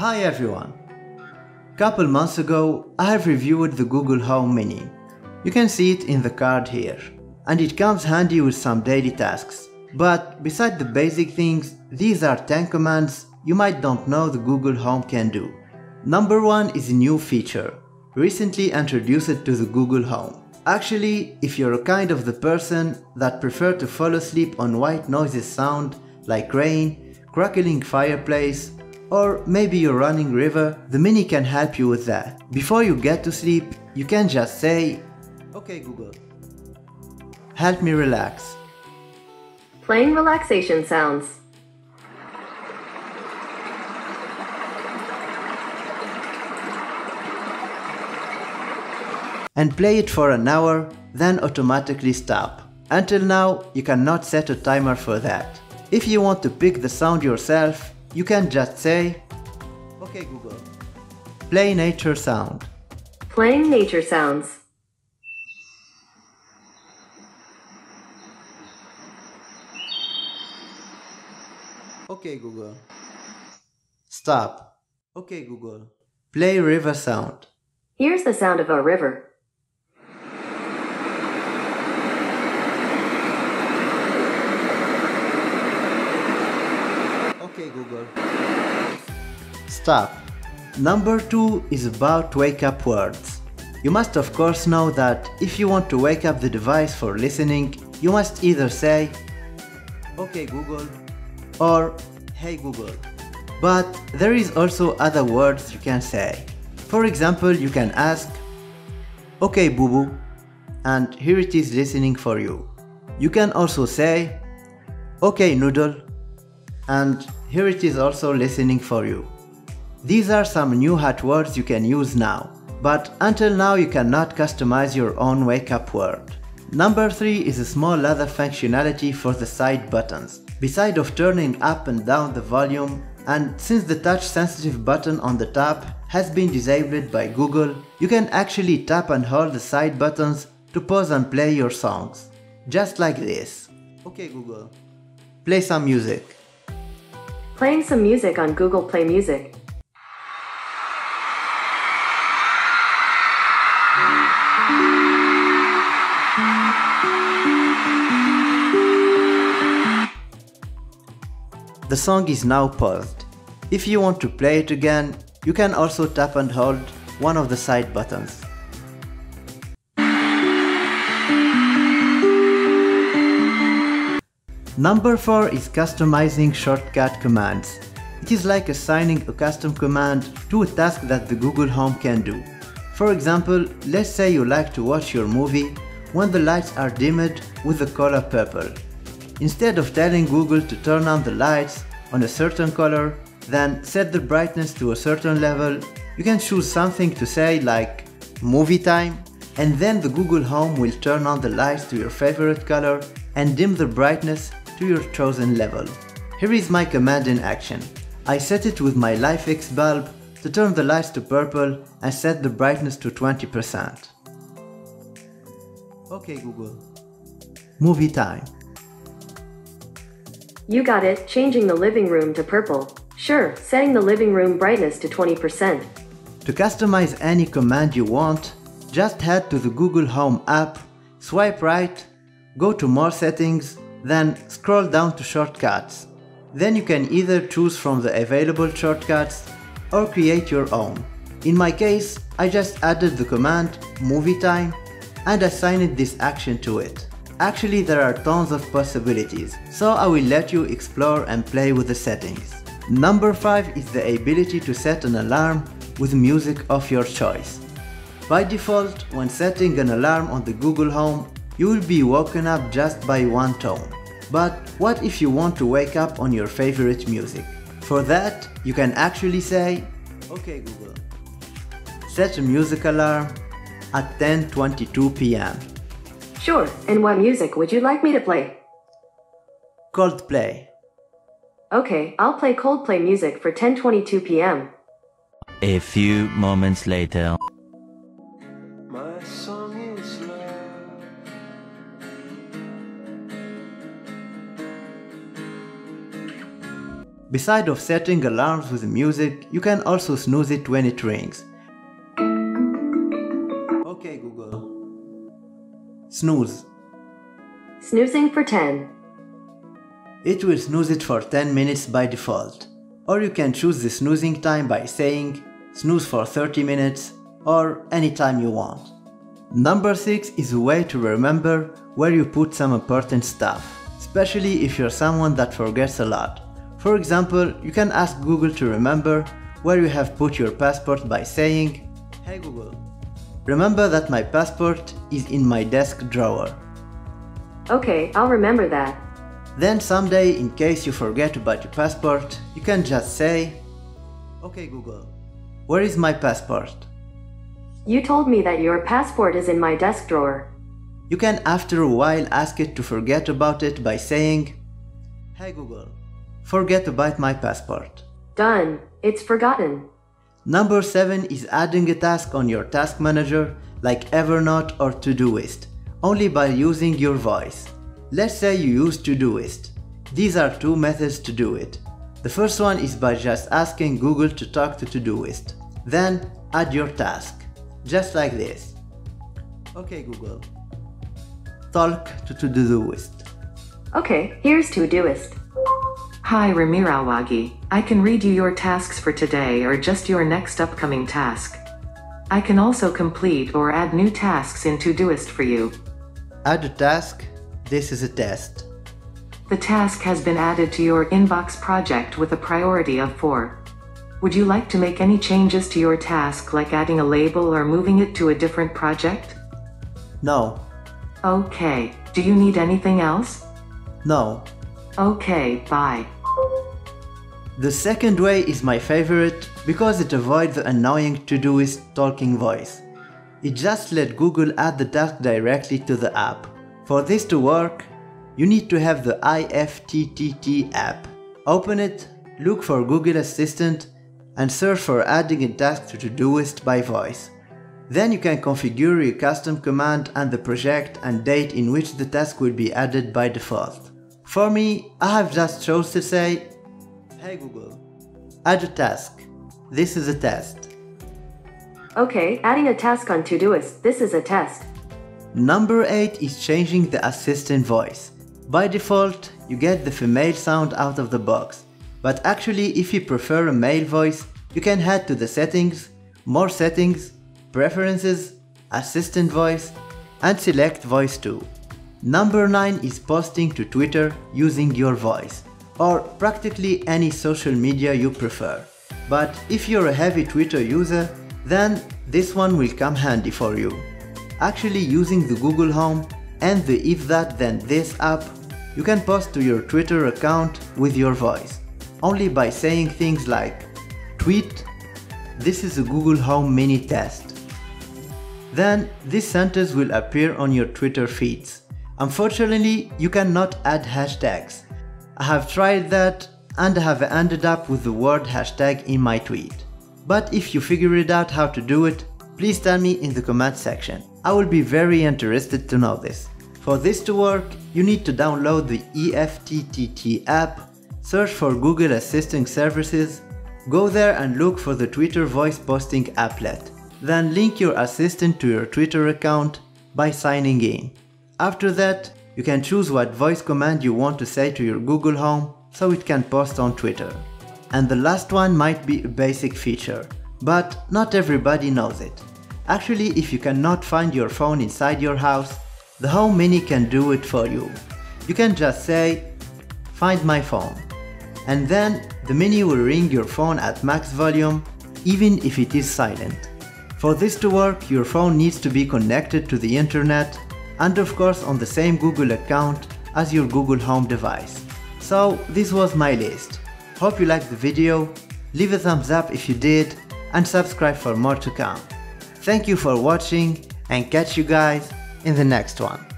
Hi everyone! Couple months ago, I have reviewed the Google Home Mini. You can see it in the card here. And it comes handy with some daily tasks. But beside the basic things, these are 10 commands you might not know the Google Home can do. Number 1 is a new feature, recently introduced to the Google Home. Actually, if you're a kind of the person that prefer to fall asleep on white noises sound like rain, crackling fireplace, or maybe you're running river, the Mini can help you with that. Before you get to sleep, you can just say, "Okay Google, help me relax." Playing relaxation sounds. And play it for an hour, then automatically stop. Until now, you cannot set a timer for that. If you want to pick the sound yourself, you can just say, "Okay Google, play nature sound." Playing nature sounds. "Okay Google, stop." "Okay Google, play river sound." Here's the sound of a river. "Okay Google, stop." Number 2 is about wake up words. You must of course know that if you want to wake up the device for listening, you must either say, "Okay Google," or "Hey Google." But there is also other words you can say. For example, you can ask, "Okay Boo Boo," and here it is listening for you. You can also say, "Okay Noodle," and here it is also listening for you. These are some new hot words you can use now, but until now you cannot customize your own wake up word. Number 3 is a small other functionality for the side buttons. Beside of turning up and down the volume, and since the touch sensitive button on the top has been disabled by Google, you can actually tap and hold the side buttons to pause and play your songs. Just like this. "Okay Google, play some music." Playing some music on Google Play Music. The song is now paused. If you want to play it again, you can also tap and hold one of the side buttons. Number 4 is customizing shortcut commands. It is like assigning a custom command to a task that the Google Home can do. For example, let's say you like to watch your movie when the lights are dimmed with the color purple. Instead of telling Google to turn on the lights on a certain color, then set the brightness to a certain level, you can choose something to say like "movie time," and then the Google Home will turn on the lights to your favorite color and dim the brightness to your chosen level. Here is my command in action. I set it with my LifeX bulb to turn the lights to purple and set the brightness to 20%. "Okay Google, movie time." You got it, changing the living room to purple. Sure, setting the living room brightness to 20%. To customize any command you want, just head to the Google Home app, swipe right, go to More Settings, then scroll down to Shortcuts. Then you can either choose from the available shortcuts or create your own. In my case, I just added the command "movie time" and assigned this action to it. Actually, there are tons of possibilities, so I will let you explore and play with the settings. Number 5 is the ability to set an alarm with music of your choice. By default, when setting an alarm on the Google Home, you will be woken up just by one tone. But what if you want to wake up on your favorite music? For that, you can actually say, "Okay Google, set a music alarm at 10:22 p.m. Sure, and what music would you like me to play? "Coldplay." "Okay, I'll play Coldplay music for 10:22 p.m. A few moments later. My song is love. Besides of setting alarms with music, you can also snooze it when it rings. Okay Google, snooze. Snoozing for 10. It will snooze it for 10 minutes by default. Or you can choose the snoozing time by saying snooze for 30 minutes or any time you want. Number 6 is a way to remember where you put some important stuff, especially if you're someone that forgets a lot. For example, you can ask Google to remember where you have put your passport by saying, "Hey Google, remember that my passport is in my desk drawer." Okay, I'll remember that. Then someday, in case you forget about your passport, you can just say, "Okay Google, where is my passport?" You told me that your passport is in my desk drawer. You can after a while ask it to forget about it by saying, "Hey Google, forget about my passport." Done. It's forgotten. Number 7 is adding a task on your task manager like Evernote or Todoist, only by using your voice. Let's say you use Todoist. These are two methods to do it. The first one is by just asking Google to talk to Todoist. Then add your task. Just like this. Okay Google, talk to Todoist. Okay, here's Todoist. Hi Ramirawagi, I can read you your tasks for today or just your next upcoming task. I can also complete or add new tasks in Todoist for you. Add a task. This is a test. The task has been added to your inbox project with a priority of 4. Would you like to make any changes to your task, like adding a label or moving it to a different project? No. Okay. Do you need anything else? No. Okay, bye. The second way is my favorite because it avoids the annoying Todoist talking voice. It just let Google add the task directly to the app. For this to work, you need to have the IFTTT app. Open it, look for Google Assistant, and search for adding a task to Todoist by voice. Then you can configure your custom command and the project and date in which the task will be added by default. For me, I have just chose to say, "Hey Google, add a task. This is a test." Okay, adding a task on Todoist. This is a test. Number 8 is changing the assistant voice. By default, you get the female sound out of the box. But actually, if you prefer a male voice, you can head to the settings, more settings, preferences, assistant voice, and select voice 2. Number 9 is posting to Twitter using your voice, or practically any social media you prefer. But if you're a heavy Twitter user, then this one will come handy for you. Actually, using the Google Home and the If That Then This app, you can post to your Twitter account with your voice, only by saying things like, "Tweet, this is a Google Home Mini test." Then this sentence will appear on your Twitter feeds. Unfortunately, you cannot add hashtags. I have tried that and I have ended up with the word hashtag in my tweet. But if you figure it out how to do it, please tell me in the comment section. I will be very interested to know this. For this to work, you need to download the IFTTT app, search for Google Assistant services, go there and look for the Twitter voice posting applet. Then link your assistant to your Twitter account by signing in. After that, you can choose what voice command you want to say to your Google Home so it can post on Twitter. And the last one might be a basic feature, but not everybody knows it. Actually, if you cannot find your phone inside your house, the Home Mini can do it for you. You can just say, "Find my phone," and then the Mini will ring your phone at max volume, even if it is silent. For this to work, your phone needs to be connected to the internet and of course on the same Google account as your Google Home device. So this was my list. Hope you liked the video, leave a thumbs up if you did, and subscribe for more to come. Thank you for watching and catch you guys in the next one.